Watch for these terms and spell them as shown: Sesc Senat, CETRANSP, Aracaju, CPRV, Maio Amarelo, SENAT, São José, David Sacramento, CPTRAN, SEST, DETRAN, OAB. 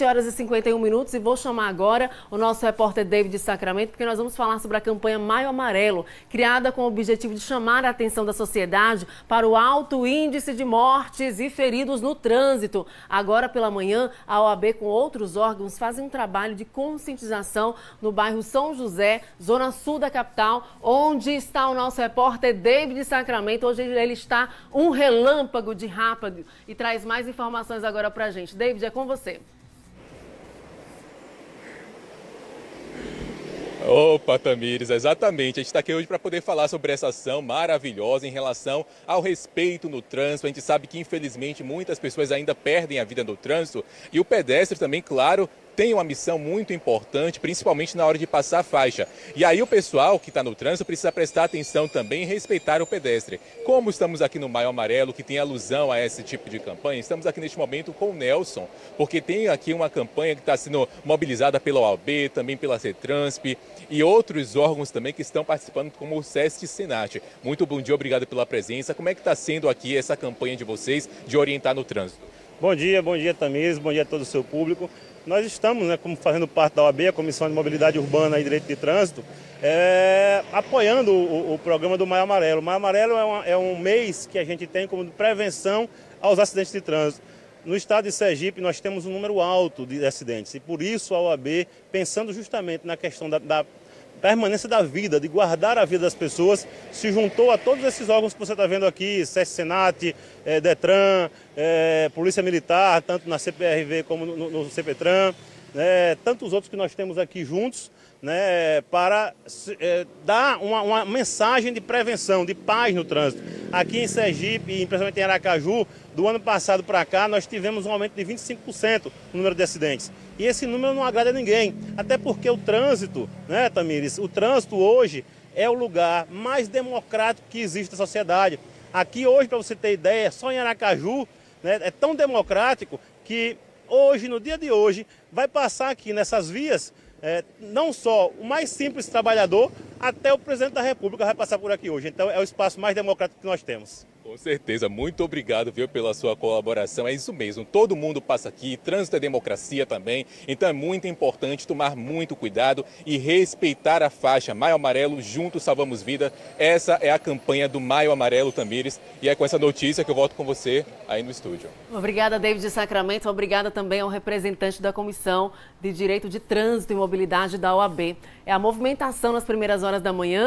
7h51 e vou chamar agora o nosso repórter David Sacramento, porque nós vamos falar sobre a campanha Maio Amarelo, criada com o objetivo de chamar a atenção da sociedade para o alto índice de mortes e feridos no trânsito. Agora pela manhã, a OAB com outros órgãos fazem um trabalho de conscientização no bairro São José, zona sul da capital, onde está o nosso repórter David Sacramento. Hoje ele está um relâmpago de rápido e traz mais informações agora pra gente. David, é com você. Opa, Tamires, exatamente. A gente está aqui hoje para poder falar sobre essa ação maravilhosa em relação ao respeito no trânsito. A gente sabe que, infelizmente, muitas pessoas ainda perdem a vida no trânsito e o pedestre também, claro, tem uma missão muito importante, principalmente na hora de passar a faixa. E aí o pessoal que está no trânsito precisa prestar atenção também e respeitar o pedestre. Como estamos aqui no Maio Amarelo, que tem alusão a esse tipo de campanha, estamos aqui neste momento com o Nelson, porque tem aqui uma campanha que está sendo mobilizada pela OAB, também pela CETRANSP e outros órgãos também que estão participando, como o SEST Senat. Muito bom dia, obrigado pela presença. Como é que está sendo aqui essa campanha de vocês de orientar no trânsito? Bom dia Tamires, bom dia a todo o seu público. Nós estamos, como fazendo parte da OAB, a Comissão de Mobilidade Urbana e Direito de Trânsito, apoiando o programa do Maio Amarelo. O Maio Amarelo é um mês que a gente tem como prevenção aos acidentes de trânsito. No estado de Sergipe, nós temos um número alto de acidentes e, por isso, a OAB, pensando justamente na questão da permanência da vida, de guardar a vida das pessoas, se juntou a todos esses órgãos que você está vendo aqui, SESC Senat, DETRAN, Polícia Militar, tanto na CPRV como no CPTRAN, tantos outros que nós temos aqui juntos, para dar uma mensagem de prevenção, de paz no trânsito. Aqui em Sergipe, principalmente em Aracaju, do ano passado para cá, nós tivemos um aumento de 25% no número de acidentes. E esse número não agrada a ninguém, até porque o trânsito, Tamires, o trânsito hoje é o lugar mais democrático que existe na sociedade. Aqui hoje, para você ter ideia, só em Aracaju, é tão democrático que hoje, no dia de hoje, vai passar aqui nessas vias, não só o mais simples trabalhador, até o presidente da República vai passar por aqui hoje. Então é o espaço mais democrático que nós temos. Com certeza, muito obrigado, viu, pela sua colaboração. É isso mesmo, todo mundo passa aqui, trânsito é democracia também, então é muito importante tomar muito cuidado e respeitar a faixa. Maio Amarelo, juntos salvamos vida. Essa é a campanha do Maio Amarelo, Tamires, e é com essa notícia que eu volto com você aí no estúdio. Obrigada, David Sacramento, obrigada também ao representante da Comissão de Direito de Trânsito e Mobilidade da OAB. É a movimentação nas primeiras horas da manhã.